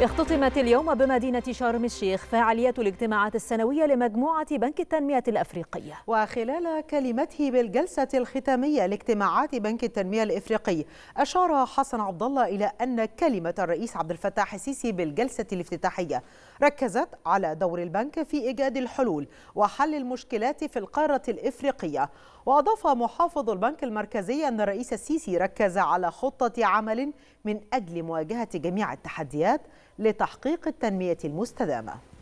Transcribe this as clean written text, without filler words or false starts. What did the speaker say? اختتمت اليوم بمدينة شرم الشيخ فعاليات الاجتماعات السنوية لمجموعة بنك التنمية الأفريقية. وخلال كلمته بالجلسة الختامية لاجتماعات بنك التنمية الأفريقي، أشار حسن عبد الله إلى أن كلمة الرئيس عبد الفتاح السيسي بالجلسة الافتتاحية ركزت على دور البنك في إيجاد الحلول وحل المشكلات في القارة الأفريقية. وأضاف محافظ البنك المركزي أن الرئيس السيسي ركز على خطة عمل من أجل مواجهة جميع التحديات لتحقيق التنمية المستدامة.